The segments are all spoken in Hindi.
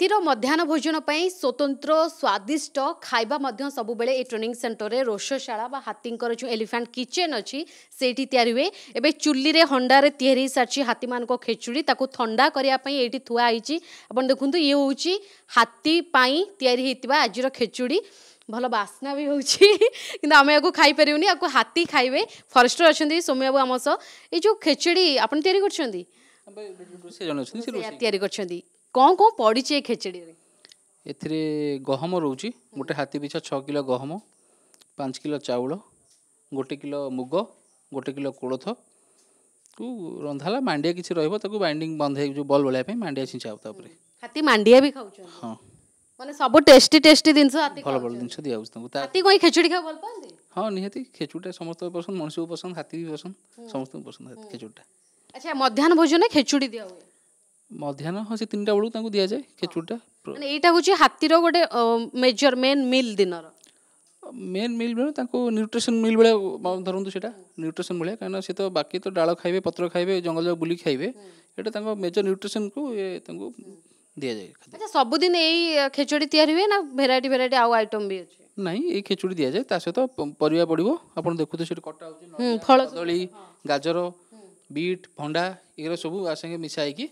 रातिर मध्याह्न भोजन पर स्वतंत्र स्वादिष्ट खाइबा सबुबले ए ट्रेनिंग सेंटर रे रोषशाला बा हाथींकर जो एलिफेंट किचेन अच्छी से तैयारी हुए। एवं चुल्ली रे हंडार तैयारी सारी हाथी मान खेचुड़ी ताकू थंडा करने ये थुआई अपन देखु ये हूँ हाथी तैयारी होता आज खेचुड़ी भल बास्ना भी हूँ कि आम या खाईपर या हाथी खाइबे। फरेस्टर अच्छा सौम्य बाबू आम सह जो खेचुड़ी आपड़ तैयारी कर कौन कौन पड़ी चाहिए खेचड़ी एथिरे गहम रोचे गोटे हाथी पिछा 6 किलो गहम 5 किलो चाउल 1 किलो मुग 1 किलो कोलथ को रंधाला मांडिया किसी रहिबो ताकु बाइंडिंग बंद है जो बॉल बळाय पे मांडिया छिंचा होता ऊपर हाथी मांडिया भी खाउछ। हां माने सब टेस्टी टेस्टी दिन हाथी भल भल दिन दिया होस ताकु हाथी कोई खेचड़ी खा भल पांदे। हां निहती खेचुटा समस्त पसंद मनसु पसंद हाथी भी पसंद समस्त पसंद खेचुटा। अच्छा मध्याह्न भोजन खेचड़ी दिया होय मध्याह्न हाँ से 3टा बेलू तांको दिया जाए खेचुटा माने एटा होची हाथी रो गोटे major main meal dinner main meal बेलो तांको न्यूट्रिशन मिल बेले धरंतु सेटा न्यूट्रिशन भले काना से तो बाकी तो डाळ खाइबे पत्र खाइबे जंगल बुली खाइबे एटा तांको मेजर न्यूट्रिशन को ए तांको दिया जाए। अच्छा सब दिन एई खेचड़ी तयार होय ना भेराइटी भेराइटी आउ आइटम भी अछि नाही ए खेचड़ी दिया जाए ता से तो परिया पडिबो आपण देखु तो सेट कटा होची फळ दळी गाजर बीट भंडा एरा सब आसे मिसाई की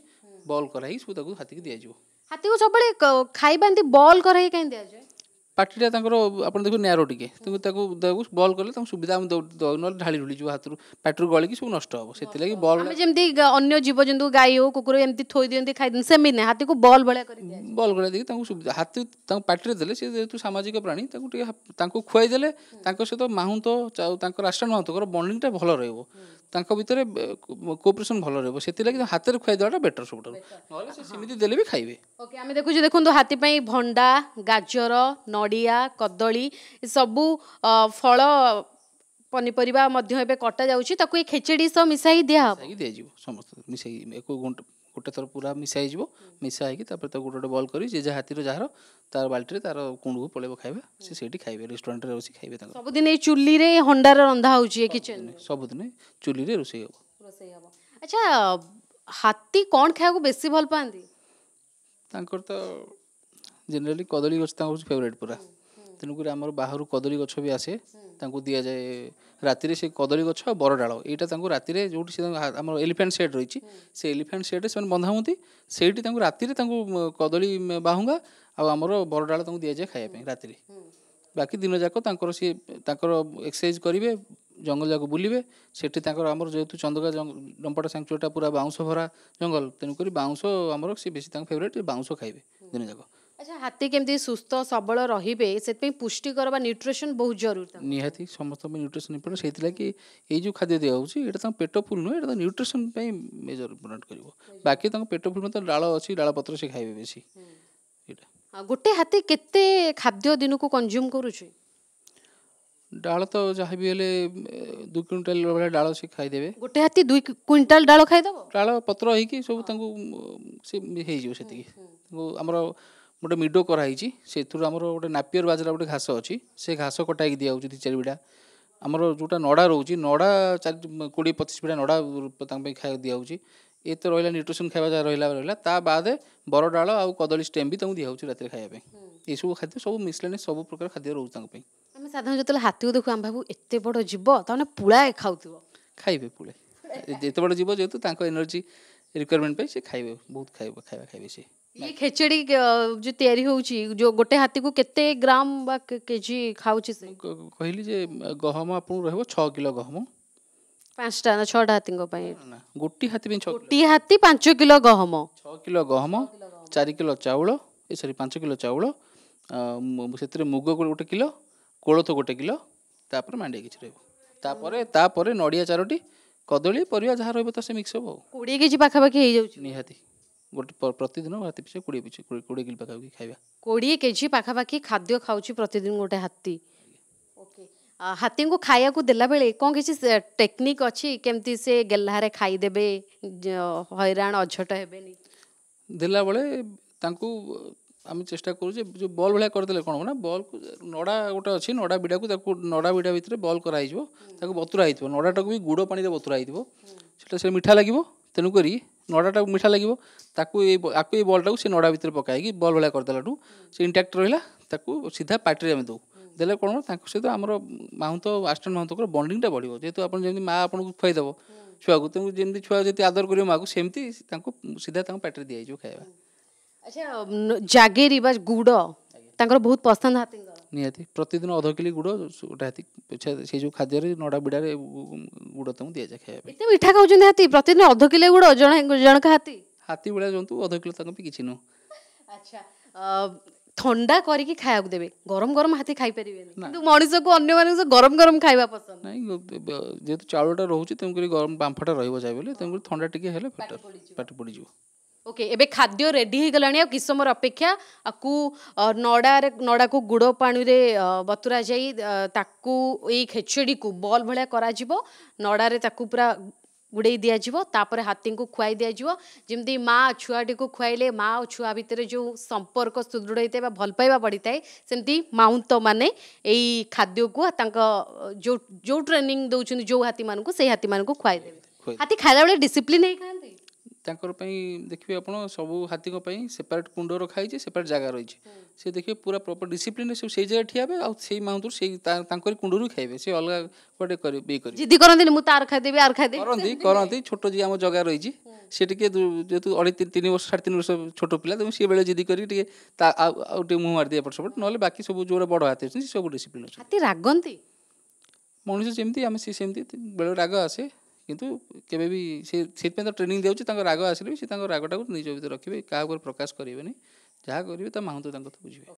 बॉल कराई सब हाथी को दिया हाथी को सब खाई बॉल कराई कहीं दिया जाए पार्टीटा आप देखो न्यारो टे बॉल कले सुविधा ना ढाली ढुली हाथ पार्टी गलिकी सब नष्ट हम से बॉल अन्य जीवजंतु गाई हो कुकुर एमती थोई दियंती खाई दिन सेमी ना हाथी को बॉल भले बॉल गला देखिए हाथी पार्टी देले से जेहेतु सामाजिक प्राणी खुआई देले सहित माहुंत राष्ट्र माहुंत बॉन्डिंगटा भल रहिबो भितर कोऑपरेशन भल रहिबो से हाथ खुआई देवाटा बेटर सबटा ना से सिमिति देले भी खाइबे। ओके आमे देखु जे देखंतु हाथी पई भंडा गाजर नडिया कदली सबू फल पनीपरिबा कटा जाउची ताकू ए खेचड़ी सब मिसाई दिया हो दिया समस्त मिसाई एको गोटे थर पूरा मिसाई जीवो मिसाई की तापर त गोटे बॉल करी जे हाथी रो जहार तार बाल्टी रे तार कुंडू पलेबो खाइबा से सेठी खाइबे रेस्टोरेंट रे रोसी खाइबे ताको सब दिन ए चुल्ली रे हंडा रे रंधा होची ए किचन सब दिन चुल्ली रे रोसई हबो। अच्छा हाथी कोन खाय को बेसी भल पांदी तांकर त जनरली कदली गछ तांकर फेवरेट पूरा तेणुकर आम बाहर कदली गछ भी आसे दि जाए रातिर से कदली गछ बर डाल यहाँ रात जो आम एलिफेंट सेट रही से एलिफेंट सेट से बंधा हूँ से रात कदली बाहुंगा आमर बर डाल दि जाए खाया रातिर बाकी दिन जाक सी एक्सरसाइज करेंगे जंगल जाक बुलबे से जेहतु चंदगा डंपटा सैंक्चुअरीटा पूरा बाउंस भरा जंगल तेणुकर बाउंस आमर सी बेस फेवरेट बाउंस खाइबे दिन जाक। अच्छा हाथी केमती सुस्थ सबल रहीबे से पुष्टिकर न्यूट्रिशन बहुत जरूरी निहाती समस्त न्यूट्रिशन इम्पोर्टेंट से लगी ये जो खाद्य दिया होता पेट फुल नुहे यहाँ न्यूट्रिशन मेजर इम्पोर्टेंट कर बाकी पेट फुल मतलब डाल अच्छी डाल पत्र से खाइबे बेसी गोटे हाथी केते खाद्य दिन को कंज्यूम करूची डाल तो जहाँ भी हेले 2 क्विंटाल भाई डाल से खाईदेवे गोटे हाथी 2 क्विंटाल डाल खाईदेव डाल पत्र होगी सब से आमर गोटे मिडो कराई से गोटे नापियर बाजरा गोटे घास अच्छी से घास कटाई दिया होती 4 बीड़ा आमर जोटा नड़ा रोचे नड़ा 20-25 बीड़ा नड़ा खाया दिया होती ये तो रहा न्यूट्रिशन खावा जहाँ रहा बाद बर डाल आ कदली स्टेम भी दिया रात खायापी ये सब खाद्य सब मिसलानी सब प्रकार खाद्य रोचे साधारण जो हाथी को देखो आम भाव एत बड़ जीव तक पुलाए खाऊ खाइबे पुलाए एत बड़ जीव जेहतु एनर्जी रिक्वायरमेंट से खाइबे बहुत खाइबा खाइबा खाइबे से ये खेचड़ी जो तैयारी होची जो गोटे हाथी को केते ग्राम बा केजी खाउची से कहली जे गहम आपन रहबो 6 किलो गहम 5टा ना 6टा हाथी को पई ना गोटी हाथी में 6 गोटी हाथी 5 किलो गहम 6 किलो गहम 4 किलो चावल ए सॉरी 5 किलो चावल सेतरे मुग 1 किलो कोलथ 1 किलो तापर मांडे किछ रहबो तापर तापर नडिया 4टी कदली परिया जहा रहबो त से मिक्स होबो 20 केजी पाखा पाखी हे जाउची निहाती गोटे प्रतिदिन हाथी पिछे 20 किलो पाखापाखी खाइबा 20 केजी पाखापाखी खाद्य खाऊची प्रतिदिन गोटे हाथी। ओके हाथी को खाया को देला बेले कौन किसी टेक्निक अच्छी केमती से गेल्लारे खाई देबे हैरान अझट हेबेनी देला बेले तांकू आम चेष्टा करू जे जो बॉल भले कर देले कोन होना बॉल को नडा गोटे अछि नडा बिडा को ताकू नडा बिडा भीतर बॉल कराई जबो ताकू बतुरा आइतबो नडाटा को भी गुड़ पानी रे बतुरा आइतबो सेटा से मिठा लागिवो तेनु करी नडाटा मिठा लगे आपको बल्टा से नड़ा भितर पकई बल भाया करदेला से इंटाक्ट रहा सीधा पार्टी आम दू दे कौन सहित आम माउंत आसिस्टेंट माउंतर बंडिंगटा बढ़ जेहतु आप माँ आपको खुआईदेव छुआ को तेनाली जमी छुआ जी आदर कर माँ को सेमती सीधा पार्टी दिजाव खाया। अच्छा जगेरी बा गुड़ बहुत पसंद हाथी निहाती प्रतिदिन अध किलो गुड़ गोटे हाथी से जो खाद्य नड़ा बिड़ा गुड़ तुम दि जाए खाया मिठा खाऊँ हाथी प्रतिदिन अध किलो गुड़ जनक हाथी हाथी भाया जंतु अध किलो कि नु। अच्छा ठंडा करके खाया को देवे गरम गरम हाथी खाई पारे कि मनीष को अगर गरम गरम खाया पसंद नहीं जेहतु चाउलटा रोचे तेणुक गरम बांफटा रही बोले तेणुक ठंडा टी पाटी पड़ जाए। ओके एबे खाद्य रेडी हो गलानी किस समय अपेक्षा आपको नड़ा को गुड़ पानी रे बतुरा जाई ताकू ए खेचड़ी को बॉल भलिया करा जीवो नड़ा रे ताकू पूरा गुड़े दि जाव तापर हाथी को खुआई दि जाव जमी माँ छुआटी को खुआइले माँ और छुआ भितर जो संपर्क सुदृढ़ होता है भल पाइबा बढ़ी थाए सेमती माउंत माने यही खाद्य को जो जो ट्रेनिंग दौरान जो हाथी मान को से हाथी मान को खुआई देवे हाथी खाला बेले डिसिप्लिन नहीं खाते देखिए आप सब हाथी सेपरेट कुंड रखा है सेपरेट जगह रही है से देखिए पूरा प्रॉपर डिसिप्लिन सब से जगह ठिया है आई माउंट से कुंडर खाइए से अलग कटे करते करती छोट जी आम जगह रही सी टे जेहतु अढ़े तीन वर्ष साढ़े तीन वर्ष छोट पिला तेज सी बेले जिदी करके मुँह मार दिए एपट सेपट ना बाकी सब जो बड़ हाथी अच्छे सब डिसिप्लिन हाथी रागंती मनुष्य जमी आम सी सेमती बेले राग आसे किंतु केबे भी से तो ट्रेनिंग देउछि तांको राग आसिले भी से तांको रागटा को निज भीतर रखिबे का प्रकाश करिवेनी जहा करिवे त माहुंतो तांको बुझिबे।